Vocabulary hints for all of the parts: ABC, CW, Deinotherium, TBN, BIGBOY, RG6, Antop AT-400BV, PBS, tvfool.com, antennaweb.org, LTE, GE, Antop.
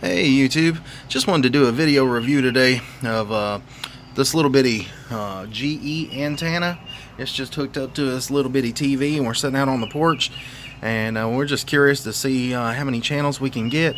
Hey YouTube, just wanted to do a video review today of this little bitty GE antenna. It's just hooked up to this little bitty TV and we're sitting out on the porch, and we're just curious to see how many channels we can get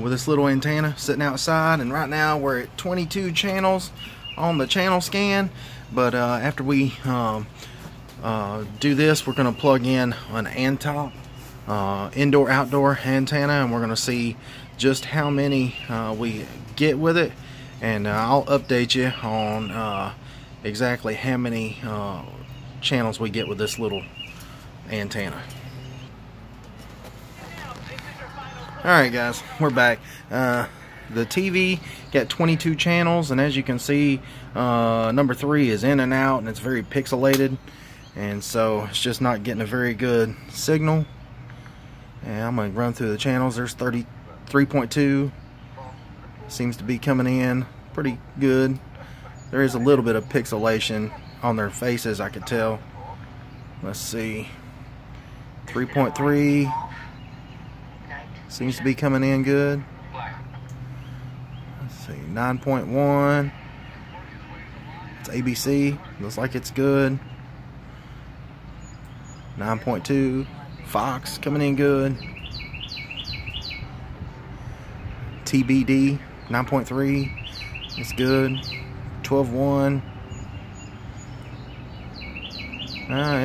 with this little antenna sitting outside. And right now we're at 22 channels on the channel scan, but after we do this, we're going to plug in an Antop indoor-outdoor antenna, and we're going to see just how many we get with it, and I'll update you on exactly how many channels we get with this little antenna. Alright guys, we're back. The TV got 22 channels, and as you can see, number 3 is in and out, and it's very pixelated, and so it's just not getting a very good signal. And I'm going to run through the channels. There's 3.2 seems to be coming in pretty good. There is a little bit of pixelation on their faces, I could tell. Let's see, 3.3 seems to be coming in good. Let's see, 9.1, it's ABC, looks like it's good. 9.2, Fox coming in good. TBD 9.3, it's good. 12.1,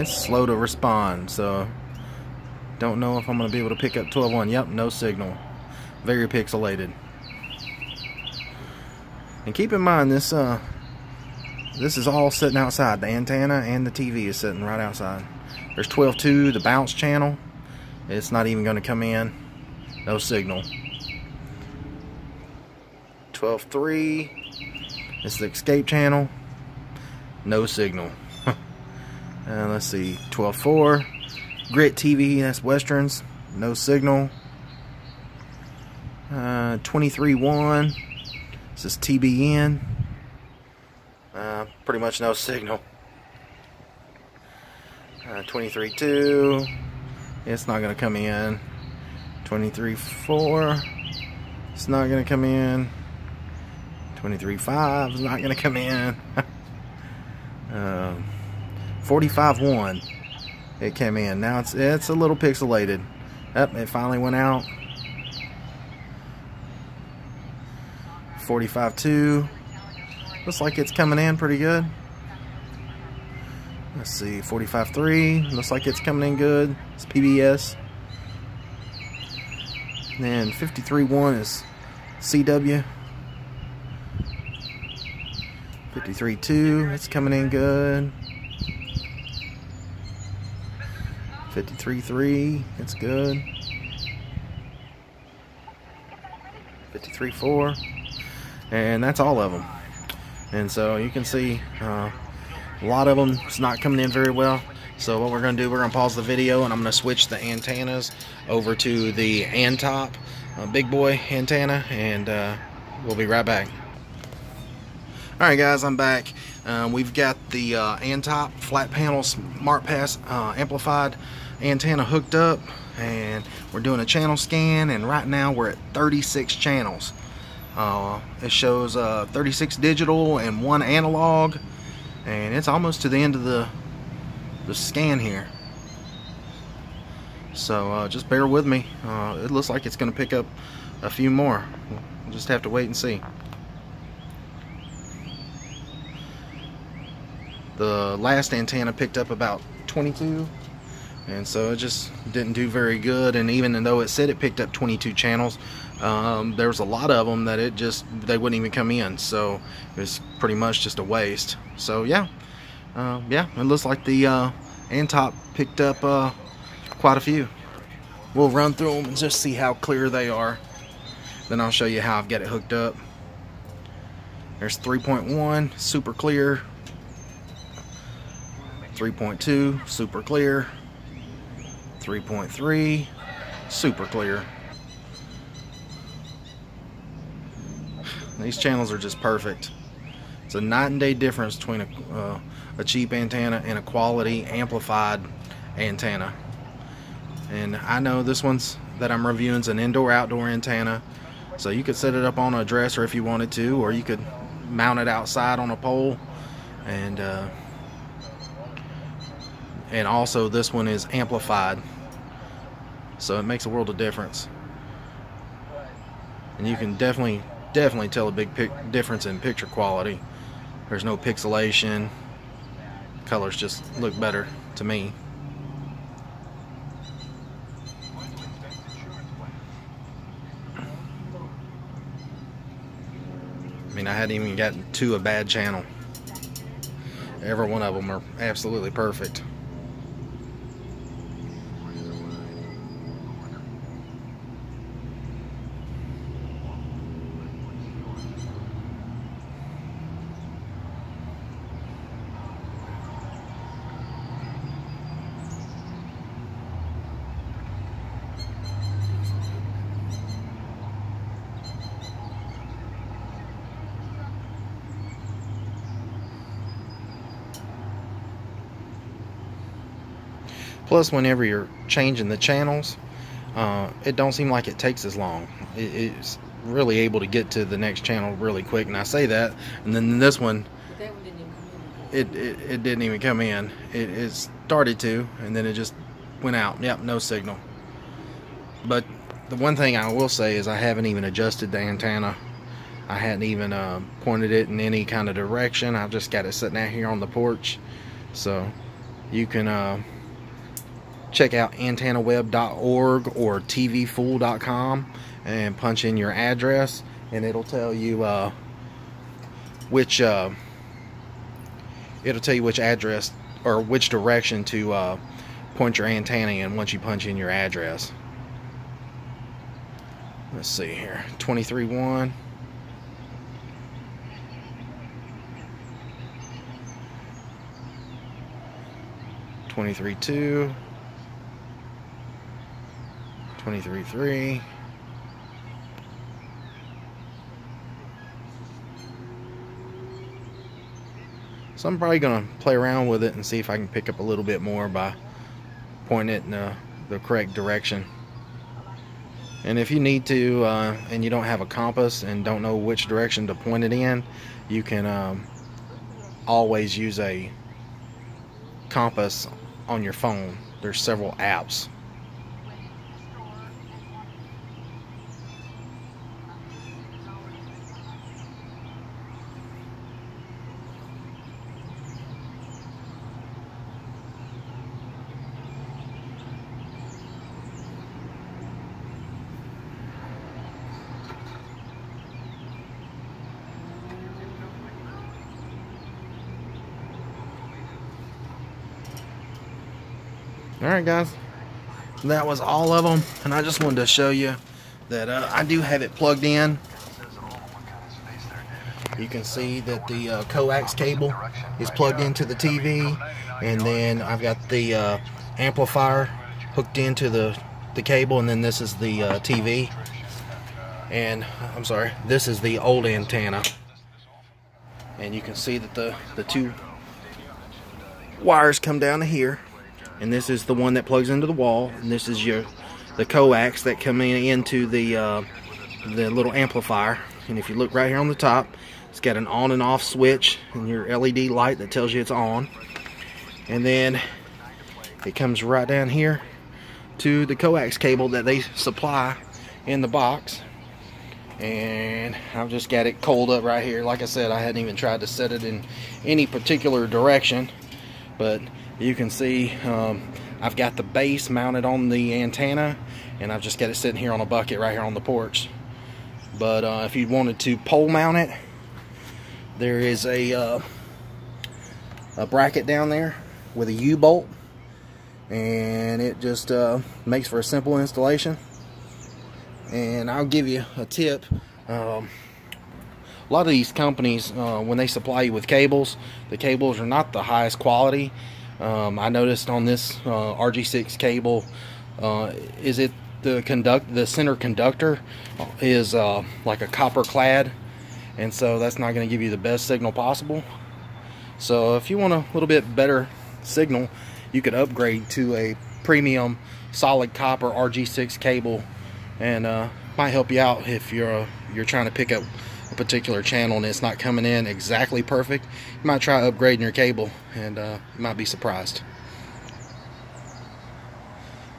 it's slow to respond, so don't know if I'm gonna be able to pick up 12.1. Yep, no signal, very pixelated. And keep in mind, this this is all sitting outside. The antenna and the TV is sitting right outside. There's 12.2, the bounce channel, it's not even gonna come in, no signal. 12.3, it's the escape channel, no signal. Let's see, 12.4, Grit TV, that's Westerns, no signal. 23.1, this is TBN, pretty much no signal. 23.2, it's not going to come in. 23.4, it's not going to come in. 23.5 is not going to come in. 45.1, it came in. Now it's a little pixelated. Yep, it finally went out. 45.2, looks like it's coming in pretty good. Let's see, 45.3, looks like it's coming in good. It's PBS. And then 53.1 is CW. 53.2, it's coming in good. 53.3, it's good. 53.4, and that's all of them. And so you can see a lot of them, it's not coming in very well. So what we're going to do, we're going to pause the video, and I'm going to switch the antennas over to the Antop big boy antenna, and we'll be right back. Alright guys, I'm back. We've got the Antop flat panel smart pass amplified antenna hooked up, and we're doing a channel scan, and right now we're at 36 channels. It shows 36 digital and 1 analog, and it's almost to the end of the scan here. So just bear with me. It looks like it's gonna pick up a few more. We'll just have to wait and see. The last antenna picked up about 22, and so it just didn't do very good. And even though it said it picked up 22 channels, there was a lot of them that it just, they wouldn't even come in, so it was pretty much just a waste. So yeah, it looks like the Antop picked up quite a few. We'll run through them and just see how clear they are, then I'll show you how I've got it hooked up. There's 3.1, super clear. 3.2, super clear. 3.3, super clear. These channels are just perfect. It's a night and day difference between a cheap antenna and a quality amplified antenna. And I know this one's that I'm reviewing is an indoor-outdoor antenna, So you could set it up on a dresser if you wanted to, or you could mount it outside on a pole. And also this one is amplified, so it makes a world of difference. And you can definitely tell a big difference in picture quality. There's no pixelation. Colors just look better to me. I mean, I hadn't even gotten to a bad channel. Every one of them are absolutely perfect. Plus, whenever you're changing the channels, it don't seem like it takes as long. It's really able to get to the next channel really quick. And I say that, and then this one, it didn't even come in. It started to, and then it just went out. Yep, no signal. But the one thing I will say is I haven't even adjusted the antenna. I hadn't even pointed it in any kind of direction. I just got it sitting out here on the porch. So you can check out antennaweb.org or tvfool.com and punch in your address, and it'll tell you which address or which direction to point your antenna in once you punch in your address. Let's see here, 23.1. (23.2). 23.3, so I'm probably gonna play around with it and see if I can pick up a little bit more by pointing it in the correct direction. And if you need to and you don't have a compass and don't know which direction to point it in, you can always use a compass on your phone. There's several apps. Alright guys, that was all of them, and I just wanted to show you that I do have it plugged in. You can see that the coax cable is plugged into the TV, and then I've got the amplifier hooked into the cable, and then this is the TV, and I'm sorry, this is the old antenna. And you can see that the two wires come down to here. And this is the one that plugs into the wall, and this is the coax that come into the little amplifier. And if you look right here on the top, it's got an on and off switch and your LED light that tells you it's on. And then it comes right down here to the coax cable that they supply in the box. And I've just got it coiled up right here. Like I said, I hadn't even tried to set it in any particular direction, but you can see I've got the base mounted on the antenna, and I've just got it sitting here on a bucket right here on the porch. But if you wanted to pole mount it, there is a bracket down there with a U-bolt, and it just makes for a simple installation. And I'll give you a tip. A lot of these companies, when they supply you with cables, the cables are not the highest quality. I noticed on this RG6 cable, the center conductor is like a copper clad, and so that's not going to give you the best signal possible. So if you want a little bit better signal, you could upgrade to a premium solid copper RG6 cable and might help you out if you're trying to pick up a particular channel and it's not coming in exactly perfect. You might try upgrading your cable, and you might be surprised.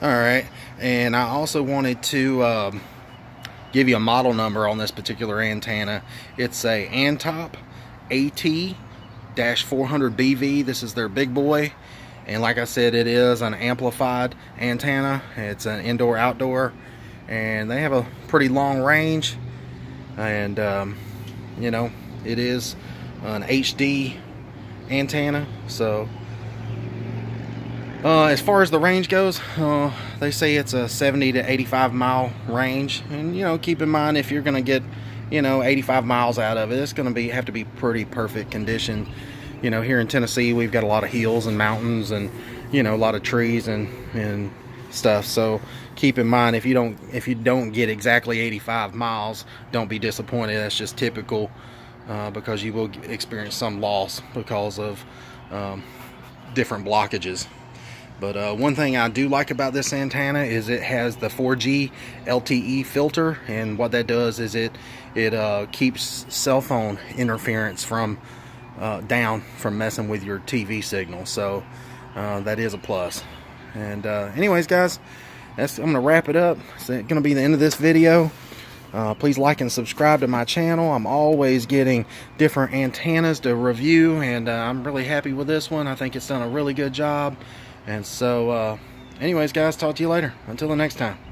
Alright, and I also wanted to give you a model number on this particular antenna. It's a Antop AT-400BV. This is their big boy, and like I said, it is an amplified antenna. It's an indoor-outdoor, and they have a pretty long range, and you know, it is an HD antenna. So as far as the range goes, they say it's a 70 to 85 mile range, and you know, keep in mind, if you're gonna get, you know, 85 miles out of it, it's gonna be have to be pretty perfect condition. You know, here in Tennessee, we've got a lot of hills and mountains, and you know, a lot of trees and stuff. So keep in mind, if you don't get exactly 85 miles, don't be disappointed. That's just typical, because you will experience some loss because of different blockages. But one thing I do like about this antenna is it has the 4G LTE filter, and what that does is it keeps cell phone interference from down from messing with your TV signal. So that is a plus. And anyways, guys, I'm gonna wrap it up. It's gonna be the end of this video. Please like and subscribe to my channel. I'm always getting different antennas to review, and I'm really happy with this one. I think it's done a really good job. And so anyways, guys, talk to you later. Until the next time.